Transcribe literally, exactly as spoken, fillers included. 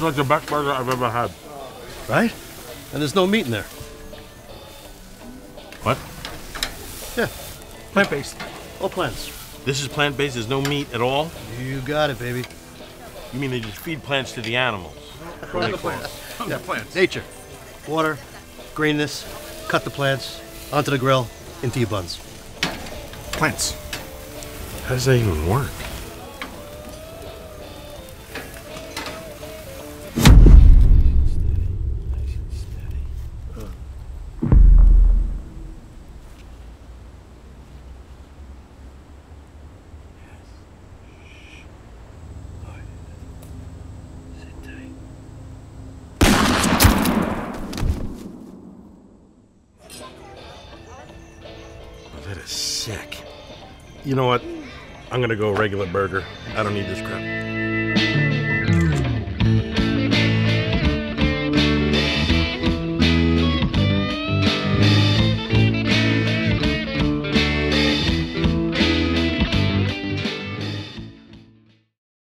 It's like the best burger I've ever had. Right? And there's no meat in there. What? Yeah. Plant-based. All plants. This is plant-based, there's no meat at all? You got it, baby. You mean they just feed plants to the animals? From the plants. From the plants. Nature. Water, greenness, cut the plants, onto the grill, into your buns. Plants. How does that even work? That is sick. You know what? I'm gonna go regular burger. I don't need this crap.